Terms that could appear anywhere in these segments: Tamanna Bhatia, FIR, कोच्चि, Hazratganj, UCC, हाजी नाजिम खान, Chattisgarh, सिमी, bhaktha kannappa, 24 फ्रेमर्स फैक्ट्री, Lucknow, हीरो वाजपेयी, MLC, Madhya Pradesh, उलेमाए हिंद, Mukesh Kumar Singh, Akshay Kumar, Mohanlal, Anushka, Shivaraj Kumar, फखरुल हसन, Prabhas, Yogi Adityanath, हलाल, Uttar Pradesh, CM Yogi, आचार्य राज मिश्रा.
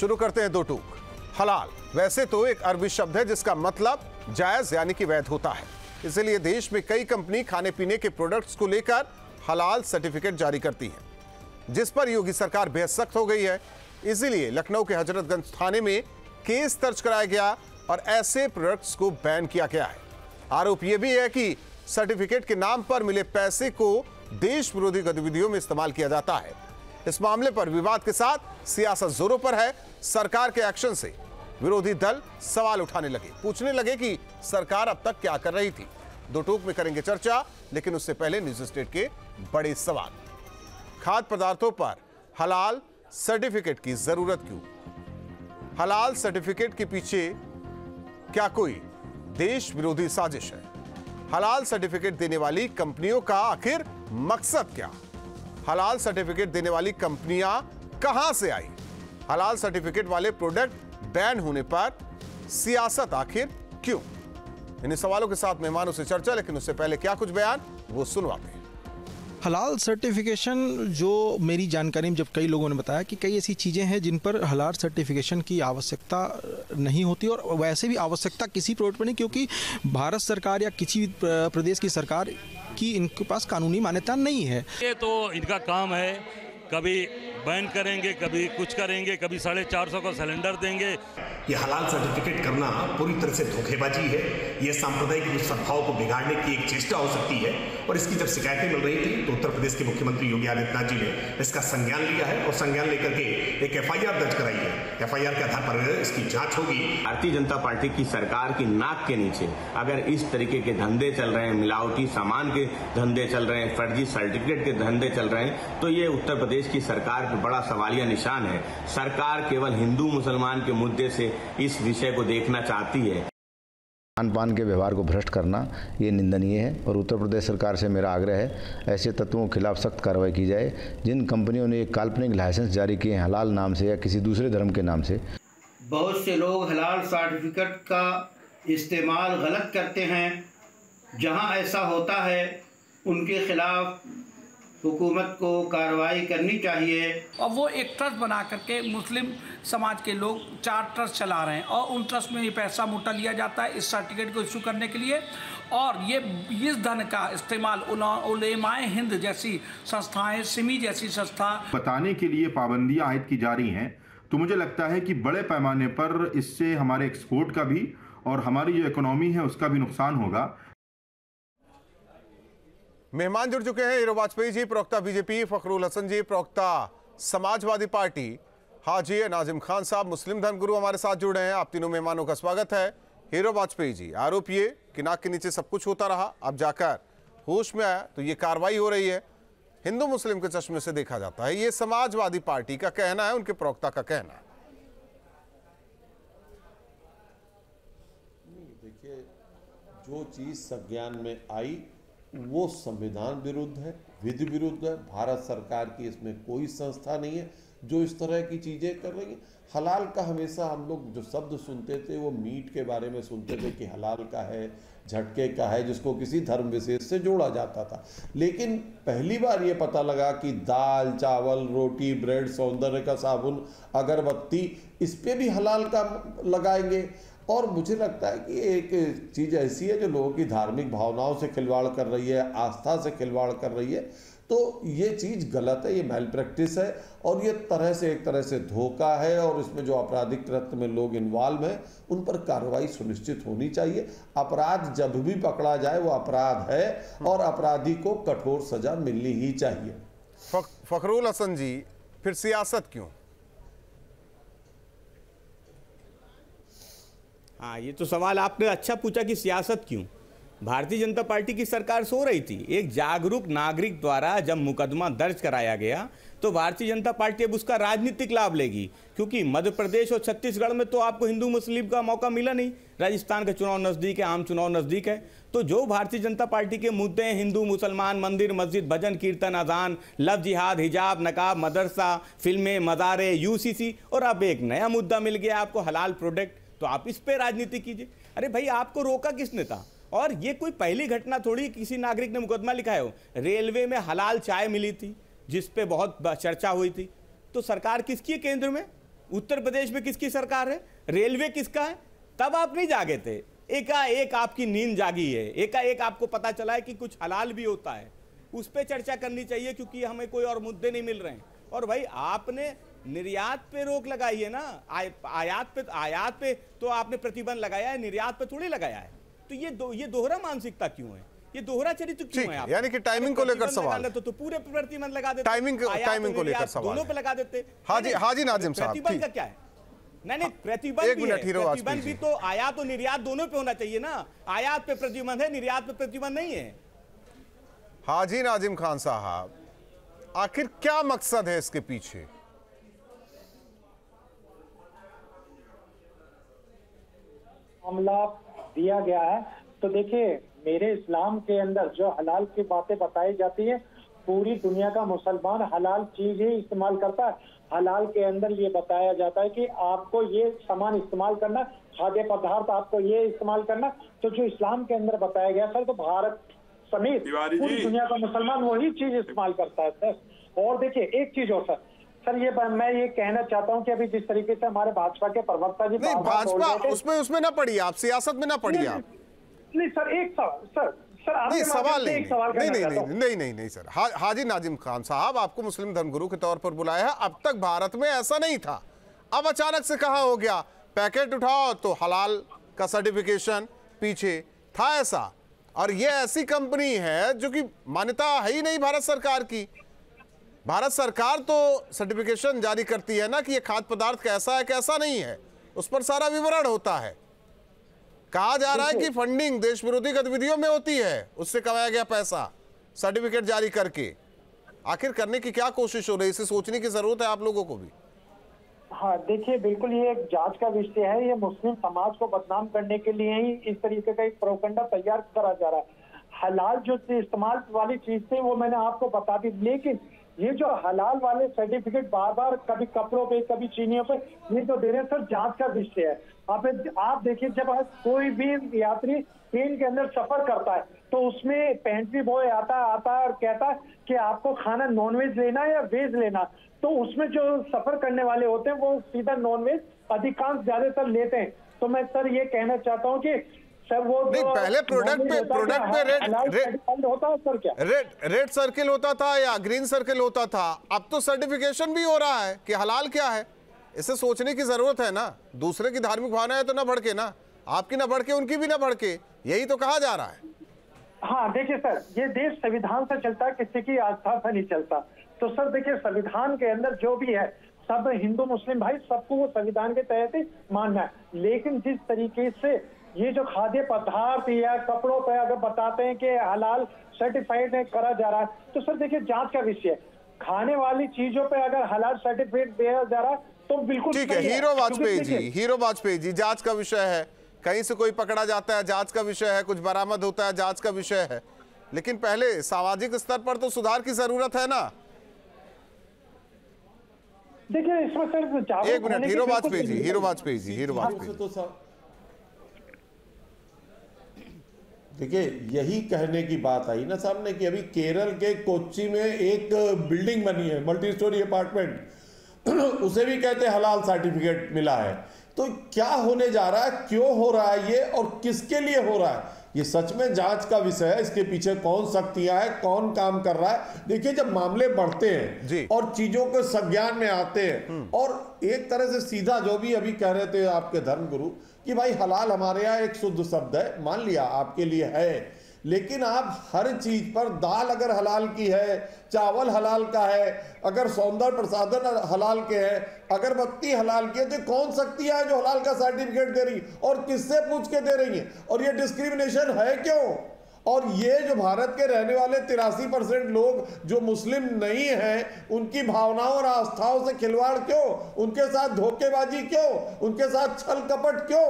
शुरू करते हैं दो टूक। हलाल वैसे तो एक अरबी शब्द है जिसका मतलब जायज यानी कि वैध होता है, इसलिए देश में कई कंपनी खाने पीने के प्रोडक्ट्स को लेकर हलाल सर्टिफिकेट जारी करती है, जिस पर योगी सरकार बेहद सख्त हो गई है। इसीलिए लखनऊ के हजरतगंज थाने में केस दर्ज कराया गया और ऐसे प्रोडक्ट्स को बैन किया गया है। आरोप यह भी है कि सर्टिफिकेट के नाम पर मिले पैसे को देश विरोधी गतिविधियों में इस्तेमाल किया जाता है। इस मामले पर विवाद के साथ सियासत जोरों पर है। सरकार के एक्शन से विरोधी दल सवाल उठाने लगे, पूछने लगे कि सरकार अब तक क्या कर रही थी। दो टूक में करेंगे चर्चा, लेकिन उससे पहले न्यूज स्टेट के बड़े सवाल। खाद्य पदार्थों पर हलाल सर्टिफिकेट की जरूरत क्यों? हलाल सर्टिफिकेट के पीछे क्या कोई देश विरोधी साजिश है? हलाल सर्टिफिकेट देने वाली कंपनियों का आखिर मकसद क्या? हलाल सर्टिफिकेट देने वाली कंपनियां कहां से आई? हलाल सर्टिफिकेट वाले प्रोडक्ट बैन होने पर सियासत आखिर क्यों? इन सवालों के साथ मेहमानों से चर्चा, लेकिन उससे पहले क्या कुछ बयान वो सुनवाते हैं। हलाल सर्टिफिकेशन जो मेरी जानकारी में जब कई लोगों ने बताया कि कई ऐसी चीज़ें हैं जिन पर हलाल सर्टिफिकेशन की आवश्यकता नहीं होती, और वैसे भी आवश्यकता किसी प्रोडक्ट पर नहीं, क्योंकि भारत सरकार या किसी प्रदेश की सरकार की इनके पास कानूनी मान्यता नहीं है। ये तो इनका काम है, कभी बैन करेंगे, कभी कुछ करेंगे, कभी 450 का सिलेंडर देंगे। ये हलाल सर्टिफिकेट करना पूरी तरह से धोखेबाजी है। ये सांप्रदायिक सद्भाव को बिगाड़ने की एक चेष्टा हो सकती है, और इसकी जब शिकायतें मिल रही थी तो उत्तर प्रदेश के मुख्यमंत्री योगी आदित्यनाथ जी ने इसका संज्ञान लिया है और संज्ञान लेकर के एक FIR दर्ज कराई है। FIR के आधार पर इसकी जाँच होगी। भारतीय जनता पार्टी की सरकार की नाक के नीचे अगर इस तरीके के धंधे चल रहे हैं, मिलावटी सामान के धंधे चल रहे हैं, फर्जी सर्टिफिकेट के धंधे चल रहे हैं, तो ये उत्तर प्रदेश की सरकार बड़ा सवालिया निशान है। सरकार केवल हिंदू मुसलमान के मुद्दे से इस विषय को देखना चाहती है। खान पान के व्यवहार को भ्रष्ट करना ये निंदनीय है, और उत्तर प्रदेश सरकार से मेरा आग्रह है ऐसे तत्वों के खिलाफ सख्त कार्रवाई की जाए जिन कंपनियों ने एक काल्पनिक लाइसेंस जारी किए हैं हलाल नाम से या किसी दूसरे धर्म के नाम से। बहुत से लोग हलाल सर्टिफिकेट का इस्तेमाल गलत करते हैं, जहाँ ऐसा होता है उनके खिलाफ हुकूमत को कार्रवाई करनी चाहिए। और वो एक ट्रस्ट बना करके मुस्लिम समाज के लोग 4 ट्रस्ट चला रहे हैं, और उन ट्रस्ट में ये पैसा मोटा लिया जाता है इस सर्टिफिकेट को इशू करने के लिए, और ये इस धन का इस्तेमाल उलेमाए हिंद जैसी संस्थाएं, सिमी जैसी संस्था। बताने के लिए पाबंदियां आयद की जा रही हैं, तो मुझे लगता है कि बड़े पैमाने पर इससे हमारे एक्सपोर्ट का भी और हमारी जो इकोनॉमी है उसका भी नुकसान होगा। मेहमान जुड़ चुके हैं। हीरो वाजपेयी जी प्रवक्ता बीजेपी, फखरुल हसन जी प्रवक्ता समाजवादी पार्टी, हाजी नाजिम खान साहब मुस्लिम धर्म गुरु हमारे साथ जुड़े हैं। आप तीनों मेहमानों का स्वागत है। हीरो वाजपेयी जी, आरोप ये कि नाक के नीचे सब कुछ होता रहा, अब जाकर होश में आया तो ये कार्रवाई हो रही है, हिंदू मुस्लिम के चश्मे से देखा जाता है। ये समाजवादी पार्टी का कहना है, उनके प्रवक्ता का कहना है। देखिए, जो चीज संज्ञान में आई वो संविधान विरुद्ध है, विधि विरुद्ध है। भारत सरकार की इसमें कोई संस्था नहीं है जो इस तरह की चीज़ें कर रही है। हलाल का हमेशा हम लोग जो शब्द सुनते थे वो मीट के बारे में सुनते थे कि हलाल का है, झटके का है, जिसको किसी धर्म विशेष से जोड़ा जाता था। लेकिन पहली बार ये पता लगा कि दाल, चावल, रोटी, ब्रेड, सौंदर्य का साबुन, अगरबत्ती, इस पर भी हलाल का लगाएंगे। और मुझे लगता है कि एक चीज़ ऐसी है जो लोगों की धार्मिक भावनाओं से खिलवाड़ कर रही है, आस्था से खिलवाड़ कर रही है, तो ये चीज़ गलत है, ये मैल प्रैक्टिस है, और ये तरह से एक तरह से धोखा है। और इसमें जो आपराधिक तत्व में लोग इन्वॉल्व हैं उन पर कार्रवाई सुनिश्चित होनी चाहिए। अपराध जब भी पकड़ा जाए वो अपराध है, और अपराधी को कठोर सजा मिलनी ही चाहिए। फखरुल हसन जी, फिर सियासत क्यों? हाँ, ये तो सवाल आपने अच्छा पूछा कि सियासत क्यों। भारतीय जनता पार्टी की सरकार सो रही थी। एक जागरूक नागरिक द्वारा जब मुकदमा दर्ज कराया गया तो भारतीय जनता पार्टी अब उसका राजनीतिक लाभ लेगी, क्योंकि मध्य प्रदेश और छत्तीसगढ़ में तो आपको हिंदू मुस्लिम का मौका मिला नहीं। राजस्थान का चुनाव नज़दीक है, आम चुनाव नज़दीक है, तो जो भारतीय जनता पार्टी के मुद्दे हैं, हिंदू मुसलमान, मंदिर मस्जिद, भजन कीर्तन, अजान, लव जिहाद, हिजाब, नकाब, मदरसा, फिल्में, मज़ारे, UCC, और अब एक नया मुद्दा मिल गया आपको हलाल प्रोडक्ट, तो आप इस पे राजनीति कीजिए। अरे भाई, आपको रोका किसने था? और ये कोई पहली घटना थोड़ी, किसी नागरिक ने मुकदमा लिखाया हो। रेलवे में हलाल चाय मिली थी जिस पे बहुत चर्चा हुई थी, तो सरकार किसकी है केंद्र में? उत्तर प्रदेश में किसकी सरकार है, रेलवे किसका है, तब आप नहीं जागे थे। एकाएक आपकी नींद जागी है, एकाएक आपको पता चला है कि कुछ हलाल भी होता है, उस पर चर्चा करनी चाहिए क्योंकि हमें कोई और मुद्दे नहीं मिल रहे हैं। और भाई आपने निर्यात पे रोक लगाई है ना, आयात पे तो आपने प्रतिबंध लगाया है, निर्यात पे थोड़ी लगाया है। तो ये दोहरा मानसिकता क्यों है, ये दोहरा चरित्र क्यों है? यानी कि टाइमिंग को लेकर सवाल है। तो पूरे प्रतिबंध लगा देते, टाइमिंग को लेकर सवाल दोनों पे लगा देते। हाजी नाजिम साहब, प्रतिबंध का क्या है? नहीं, प्रतिबंध भी तो आयात और निर्यात दोनों पे होना चाहिए ना। आयात पे प्रतिबंध है, निर्यात पे प्रतिबंध नहीं है। हाजी नाजिम खान साहब, आखिर क्या मकसद है इसके पीछे? मामला दिया गया है तो देखिए, मेरे इस्लाम के अंदर जो हलाल की बातें बताई जाती है, पूरी दुनिया का मुसलमान हलाल चीज ही इस्तेमाल करता है। हलाल के अंदर ये बताया जाता है कि आपको ये सामान इस्तेमाल करना, खाद्य पदार्थ आपको ये इस्तेमाल करना। तो जो इस्लाम के अंदर बताया गया सर, तो भारत समेत पूरी दुनिया का मुसलमान वही चीज इस्तेमाल करता है सर। और देखिए एक चीज और सर, मैं ये कहना चाहता हूं कि अभी जिस तरीके से हमारे भाजपा के प्रवक्ता जी, भाजपा उसमें ना पड़ी, आप सियासत में ना पड़ी आप। नहीं सर, एक सवाल सर, नहीं सवाल नहीं, एक सवाल नहीं, नहीं, नहीं, नहीं नहीं नहीं सर। हाजी नाजिम खान साहब, आपको मुस्लिम धर्मगुरु के तौर पर बुलाया है, अब तक भारत में ऐसा नहीं था, अब अचानक से कहाँ हो गया? पैकेट उठाओ तो हलाल का सर्टिफिकेशन, पीछे था ऐसा। और ये ऐसी कंपनी है जो कि मान्यता है ही नहीं भारत सरकार की। भारत सरकार तो सर्टिफिकेशन जारी करती है ना कि ये खाद्य पदार्थ कैसा है कैसा नहीं है, उस पर सारा विवरण होता है। कहा जा रहा है कि फंडिंग देश विरोधी गतिविधियों में होती है, उससे कमाया गया पैसा सर्टिफिकेट जारी करके। आखिर करने की क्या कोशिश हो रही है, इसे सोचने की जरूरत है आप लोगों को भी। हाँ देखिए, बिल्कुल ये एक जांच का विषय है। ये मुस्लिम समाज को बदनाम करने के लिए ही इस तरीके का एक प्रोपगंडा तैयार करा जा रहा है। हलाल जो इस्तेमाल वाली चीज थी वो मैंने आपको बता दी, लेकिन ये जो हलाल वाले सर्टिफिकेट बार बार कभी कपड़ों पे कभी चीनियों पे ये तो दे रहे सर, जांच का विषय है। आप देखिए, जब कोई भी यात्री ट्रेन के अंदर सफर करता है तो उसमें पेंट्री बॉय आता है और कहता है कि आपको खाना नॉनवेज लेना है या वेज लेना। तो उसमें जो सफर करने वाले होते हैं वो सीधा नॉनवेज अधिकांश ज्यादातर लेते हैं। तो मैं सर ये कहना चाहता हूँ कि सर वो नहीं, पहले प्रोडक्ट पे रेड सर्किल होता था या ग्रीन सर्किल होता था, अब तो सर्टिफिकेशन भी हो रहा है कि हलाल क्या है। इसे सोचने की जरूरत है ना, दूसरे की धार्मिक भावना है तो ना भड़के ना, आपकी ना भड़के, उनकी भी ना भड़के, यही तो कहा जा रहा है। हाँ देखिए सर, ये देश संविधान से चलता है, किसी की आस्था से नहीं चलता। तो सर देखिये, संविधान के अंदर जो भी है सब हिंदू मुस्लिम भाई सबको वो संविधान के तहत ही मानना है। लेकिन जिस तरीके से ये जो खाद्य पदार्थ या कपड़ों पर अगर बताते हैं कि हलाल सर्टिफाइड करा जा रहा है, तो सर देखिए जांच का विषय। खाने वाली चीजों पे अगर हलाल सर्टिफिकेट दिया जा रहा तो बिल्कुल ठीक है। हीरो वाजपेयी जी जांच का विषय है, कहीं से कोई पकड़ा जाता है जांच का विषय है, कुछ बरामद होता है जांच का विषय है। लेकिन पहले सामाजिक स्तर पर तो सुधार की जरूरत है ना। देखिए इसमें सर, एक मिनट, हीरो वाजपेयी जी, देखिए यही कहने की बात आई ना सामने कि अभी केरल के कोच्चि में एक बिल्डिंग बनी है, मल्टी स्टोरी अपार्टमेंट, उसे भी कहते हैं हलाल सर्टिफिकेट मिला है। तो क्या होने जा रहा है, क्यों हो रहा है ये, और किसके लिए हो रहा है, ये सच में जांच का विषय है। इसके पीछे कौन शक्तियां है, कौन काम कर रहा है। देखिए जब मामले बढ़ते हैं और चीजों के संज्ञान में आते हैं, और एक तरह से सीधा जो भी अभी कह रहे थे आपके धर्मगुरु कि भाई हलाल हमारे यहाँ एक शुद्ध शब्द है, मान लिया आपके लिए है, लेकिन आप हर चीज पर, दाल अगर हलाल की है, चावल हलाल का है, अगर सौंदर्य प्रसाधन हलाल के है, अगरबत्ती हलाल की है, तो कौन शक्तियां है जो हलाल का सर्टिफिकेट दे रही है और किससे पूछ के दे रही है? और ये डिस्क्रिमिनेशन है क्यों? और ये जो भारत के रहने वाले 83% लोग जो मुस्लिम नहीं हैं, उनकी भावनाओं और आस्थाओं से खिलवाड़ क्यों? उनके साथ धोखेबाजी क्यों? उनके साथ छल कपट क्यों?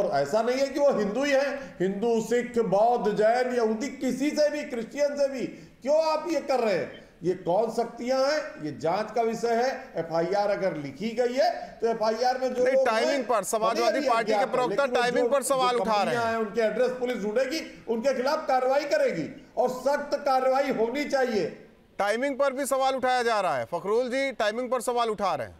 और ऐसा नहीं है कि वो हिंदू ही हैं, हिंदू, सिख, बौद्ध, जैन, यहूदी, किसी से भी, क्रिश्चियन से भी, क्यों आप ये कर रहे हैं? ये कौन शक्तियां हैं, ये जांच का विषय है। एफआईआर अगर लिखी गई है तो एफआईआर में जो टाइमिंग पर समाजवादी पार्टी के प्रवक्ता टाइमिंग पर सवाल उठा रहे हैं, उनके एड्रेस पुलिस ढूंढेगी, उनके खिलाफ कार्रवाई करेगी और सख्त कार्रवाई होनी चाहिए। टाइमिंग पर भी सवाल उठाया जा रहा है। फखरुल जी टाइमिंग पर सवाल उठा रहे हैं।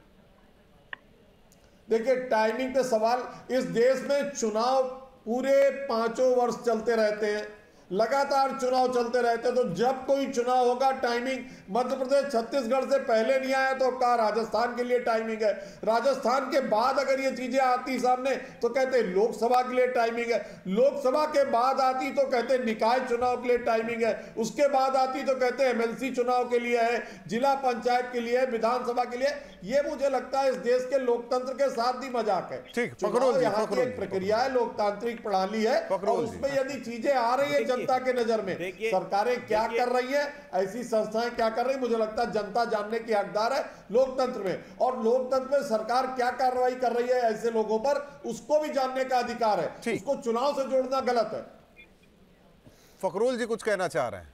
देखिए टाइमिंग पे सवाल, इस देश में चुनाव पूरे 5 वर्ष चलते रहते हैं, लगातार चुनाव चलते रहते हैं। तो जब कोई चुनाव होगा टाइमिंग मध्य प्रदेश छत्तीसगढ़ से पहले नहीं आया तो कहा राजस्थान के लिए टाइमिंग है, राजस्थान के बाद अगर ये चीजें आती सामने तो कहते लोकसभा के लिए टाइमिंग है, लोकसभा के बाद आती तो कहते निकाय चुनाव के लिए टाइमिंग है, उसके बाद आती तो कहते MLC चुनाव के लिए है, जिला पंचायत के लिए, विधानसभा के लिए। ये मुझे लगता है इस देश के लोकतंत्र के साथ ही मजाक है। चुनाव यहाँ की एक प्रक्रिया है, लोकतांत्रिक प्रणाली है, और उसमें यदि चीजें आ रही है जनता के नजर में, सरकारें क्या कर रही है, ऐसी संस्थाएं क्या कर रही है, मुझे लगता है जनता जानने की हकदार है लोकतंत्र में, और लोकतंत्र में सरकार क्या कार्रवाई कर रही है ऐसे लोगों पर, उसको भी जानने का अधिकार है, उसको चुनाव से जोड़ना गलत है। फकरूल जी कुछ कहना चाह रहे हैं।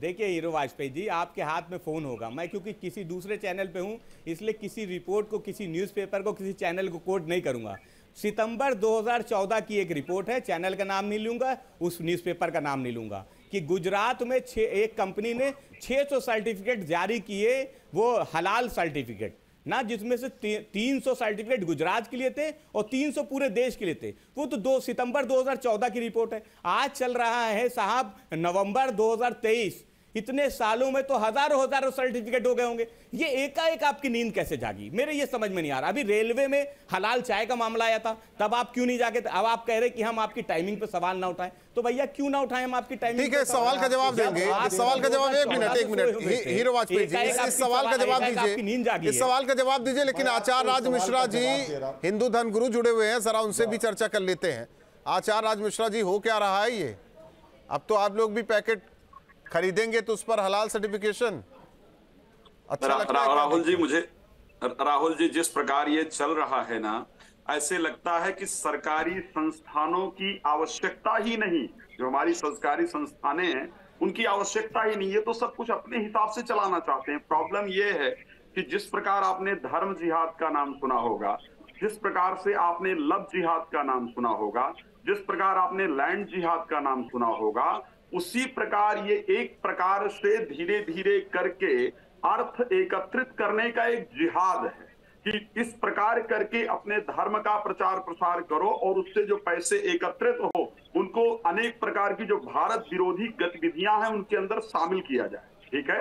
देखिए हीरो वाजपेयी जी आपके हाथ में फ़ोन होगा, मैं क्योंकि किसी दूसरे चैनल पे हूँ इसलिए किसी रिपोर्ट को, किसी न्यूज़पेपर को, किसी चैनल को कोट नहीं करूँगा। सितंबर 2014 की एक रिपोर्ट है, चैनल का नाम नहीं लूँगा, उस न्यूज़पेपर का नाम नहीं लूँगा, कि गुजरात में एक कंपनी ने 600 सर्टिफिकेट जारी किए, वो हलाल सर्टिफिकेट ना, जिसमें से 300 सर्टिफिकेट गुजरात के लिए थे और 300 पूरे देश के लिए थे। वो तो सितंबर 2014 की रिपोर्ट है। आज चल रहा है साहब नवंबर 2023, इतने सालों में तो हजारों सर्टिफिकेट हो गए होंगे। ये एकाएक आपकी नींद कैसे जागी, मेरे ये समझ में नहीं आ रहा। अभी रेलवे में हलाल चाय का मामला आया था, तब आप क्यों नहीं जाके, अब आप कह रहे कि हम आपकी टाइमिंग पे सवाल ना उठाएं, तो भैया क्यों ना उठाएं हम आपकी टाइमिंग। ठीक है, सवाल का जवाब देंगे, सवाल का जवाब एक मिनट हीरो वाजपेयी जी इस सवाल का जवाब दीजिए, इस सवाल का जवाब दीजिए। लेकिन आचार्य राज मिश्रा जी हिंदू धर्म गुरु जुड़े हुए हैं, जरा उनसे भी चर्चा कर लेते हैं। आचार्य राज मिश्रा जी, हो क्या रहा है ये, अब तो आप लोग भी पैकेट खरीदेंगे तो उस पर हलाल सर्टिफिकेशन। अच्छा लगता है राहुल जी मुझे, राहुल जी जिस प्रकार ये चल रहा है ना, ऐसे लगता है कि सरकारी संस्थानों की आवश्यकता ही नहीं, जो हमारी सरकारी संस्थानें हैं उनकी आवश्यकता ही नहीं है, तो सब कुछ अपने हिसाब से चलाना चाहते हैं। प्रॉब्लम ये है कि जिस प्रकार आपने धर्म जिहाद का नाम सुना होगा, जिस प्रकार से आपने लव जिहाद का नाम सुना होगा, जिस प्रकार आपने लैंड जिहाद का नाम सुना होगा, उसी प्रकार ये एक प्रकार से धीरे धीरे करके अर्थ एकत्रित करने का एक जिहाद है, कि इस प्रकार करके अपने धर्म का प्रचार प्रसार करो और उससे जो पैसे एकत्रित हो उनको अनेक प्रकार की जो भारत विरोधी गतिविधियां हैं उनके अंदर शामिल किया जाए। ठीक है,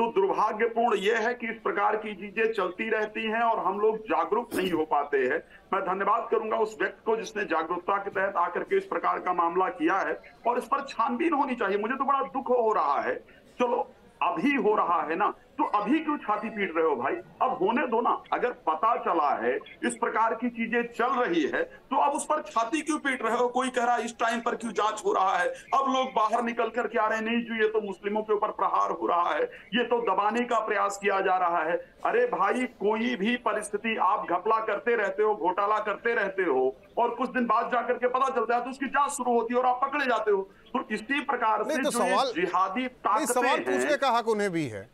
तो दुर्भाग्यपूर्ण यह है कि इस प्रकार की चीजें चलती रहती हैं और हम लोग जागरूक नहीं हो पाते हैं। मैं धन्यवाद करूंगा उस व्यक्ति को जिसने जागरूकता के तहत आकर के इस प्रकार का मामला किया है, और इस पर छानबीन होनी चाहिए। मुझे तो बड़ा दुख हो रहा है, चलो अभी हो रहा है ना, तो अभी क्यों छाती पीट रहे हो भाई, अब होने दो ना। अगर पता चला है इस प्रकार की चीजें चल रही है तो अब उस पर छाती क्यों पीट रहे हो। कोई कह रहा है इस टाइम पर क्यों जांच हो रहा है, अब लोग बाहर निकल कर के आ रहे हैं, नहीं जो ये तो मुस्लिमों के ऊपर प्रहार हो रहा है, ये तो दबाने का प्रयास किया जा रहा है। अरे भाई, कोई भी परिस्थिति आप घपला करते रहते हो, घोटाला करते रहते हो, और कुछ दिन बाद जाकर के पता चलता है तो उसकी जांच शुरू होती है और आप पकड़े जाते हो। तो इसी प्रकार से जो जिहादी ताकतें का हक उन्हें भी है।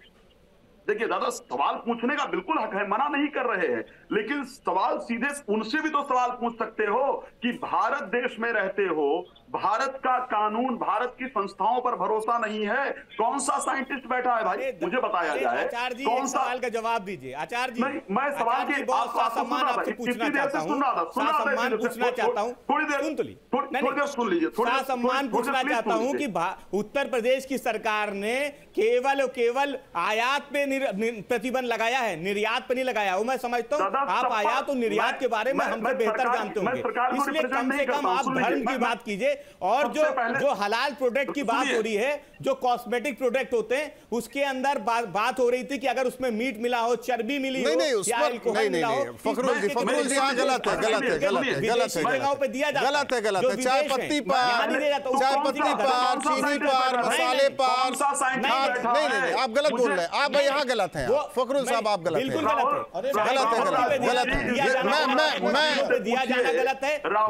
देखिए दादा, सवाल पूछने का बिल्कुल हक है, मना नहीं कर रहे हैं, लेकिन सवाल सीधे उनसे भी तो सवाल पूछ सकते हो कि भारत देश में रहते हो, भारत का कानून, भारत की संस्थाओं पर भरोसा नहीं है। कौन सा साइंटिस्ट बैठा है भाई, मुझे बताया जाए कौन सा। सवाल का जवाब दीजिए आचार्य जी। मैं सवाल के थोड़ी देर सुन लीजिए कि उत्तर प्रदेश की सरकार ने केवल और केवल आयात पे प्रतिबंध लगाया है, निर्यात पे नहीं लगाया। वो मैं समझता हूँ आप आयात और निर्यात के बारे में हमसे बेहतर जानते होंगे, इसलिए कम से कम आप धर्म की बात कीजिए। और जो हलाल प्रोडक्ट की बात हो रही है, जो कॉस्मेटिक प्रोडक्ट होते हैं, उसके अंदर बात हो रही थी कि अगर उसमें मीट मिला हो, चर्बी मिली हो, या अल्कोहल मिला हो, विदेशी जगहों पे दिया जाता है, चाय पत्ती पर, चीनी पर, मसाले पर। नहीं, आप गलत बोल रहे हैं, आप यहाँ गलत हैं फखरुल साहब, आप गलत गलत है, आप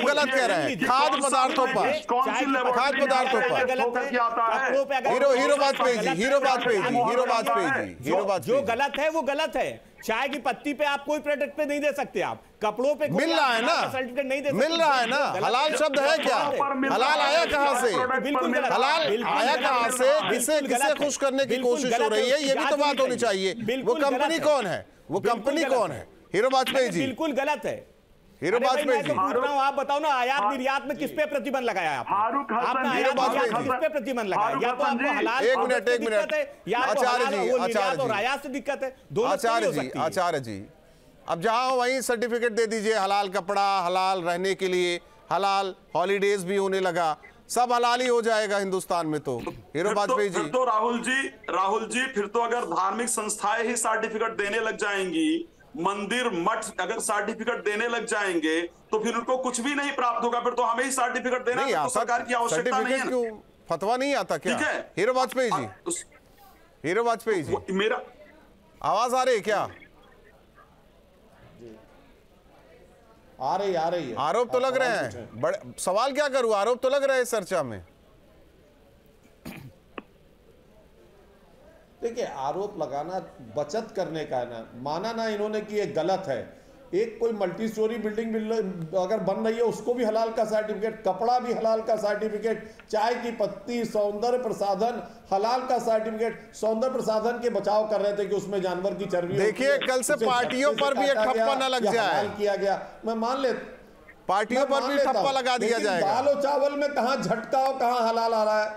गलत कह रहे हैं। खाद्य पदार्थों पर, खाद्य पदार्थों पर हीरो बात पे जो गलत है वो गलत है। चाय की पत्ती पे आप कोई प्रोडक्ट पे नहीं दे सकते, आप कपड़ों पे मिल रहा है ना, सर्टिफिकेट नहीं दे, मिल रहा है ना। हलाल शब्द है क्या? हलाल आया कहाँ से? बिल्कुल हलाल आया कहाँ से? किसे किसे खुश करने की कोशिश हो रही है, ये भी तो बात होनी चाहिए। वो कंपनी कौन है? वो कंपनी कौन है? हीरो वाजपेयी जी बिल्कुल गलत है। आप बताओ ना, आयात निर्यात में किस पे प्रतिबंध लगाया आपने? प्रतिबंध लगाया या तो आपको हलाल, एक मिनट या आचार्य और आयात से दिक्कत है। आचार्य जी अब जहाँ वहीं सर्टिफिकेट दे दीजिए, हलाल कपड़ा, हलाल रहने के लिए, हलाल हॉलीडेज भी होने लगा, सब हलाल ही हो जाएगा हिंदुस्तान में। तो हीरो वाजपेयी जी तो राहुल जी फिर तो अगर धार्मिक संस्थाएं ही सर्टिफिकेट देने लग जाएंगी, मंदिर मठ अगर सर्टिफिकेट देने लग जाएंगे तो फिर उनको कुछ भी नहीं प्राप्त होगा, फिर तो हमें ही सर्टिफिकेट देना है, तो सरकार की आवश्यकता नहीं है। क्यों फतवा नहीं आता क्या? ठीक है हीरो वाजपेयी जी मेरा आवाज आ रही है क्या? आ रही है। आरोप तो लग रहे हैं, बड़े सवाल क्या करूं, आरोप तो लग रहे हैं चर्चा में। देखिए आरोप लगाना बचत करने का है ना, माना ना इन्होंने कि ये गलत है। एक कोई मल्टी स्टोरी बिल्डिंग अगर बन रही है उसको भी हलाल का सर्टिफिकेट, कपड़ा भी हलाल का सर्टिफिकेट, चाय की पत्ती, सौंदर्य प्रसाधन हलाल का सर्टिफिकेट। सौंदर्य प्रसाधन के बचाव कर रहे थे कि उसमें जानवर की चर्बी, देखिए कल से पार्टियों पर भी एक ठप्पा ना लग जाए, हलाल किया गया, मैं मान लेता, पार्टियों पर भी ठप्पा लगा दिया जाएगा। दाल और चावल में कहाँ झटका हो, कहाँ हलाल आ रहा है?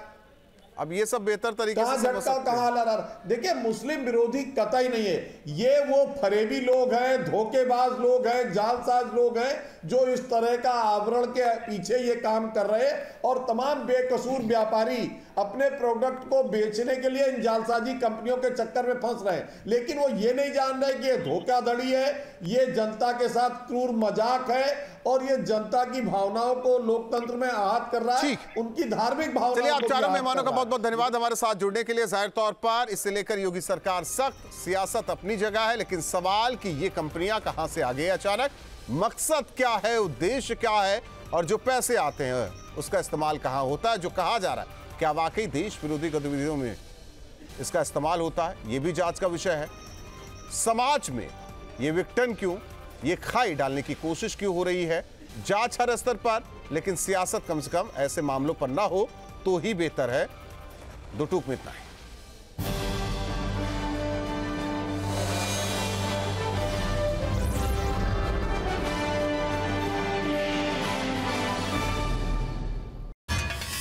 अब ये सब बेहतर तरीके से कहा। देखिए मुस्लिम विरोधी कतई नहीं है, ये वो फरेबी लोग हैं, धोखेबाज लोग हैं, जालसाज लोग हैं जो इस तरह का आवरण के पीछे ये काम कर रहे हैं। और तमाम बेकसूर व्यापारी अपने प्रोडक्ट को बेचने के लिए इन जालसाजी कंपनियों के चक्कर में फंस रहे हैं, लेकिन वो ये नहीं जान रहे कि ये धोखाधड़ी है, ये जनता के साथ क्रूर मजाक है और ये जनता की भावनाओं को लोकतंत्र में आहत कर रहा है, उनकी धार्मिक भावनाओं। चलिए आप चारों मेहमानों का बहुत बहुत धन्यवाद हमारे साथ जुड़ने के लिए। जाहिर तौर पर इसे लेकर योगी सरकार सख्त, सियासत अपनी जगह है, लेकिन सवाल कि ये कंपनियां कहां से आ गई अचानक, मकसद क्या है, उद्देश्य क्या है, और जो पैसे आते हैं उसका इस्तेमाल कहाँ होता है, जो कहा जा रहा है क्या वाकई देश विरोधी गतिविधियों में इसका इस्तेमाल होता है, ये भी जांच का विषय है। समाज में ये विघटन क्यों, ये खाई डालने की कोशिश क्यों हो रही है? जांच हर स्तर पर, लेकिन सियासत कम से कम ऐसे मामलों पर ना हो तो ही बेहतर है। दो टूक में इतना है।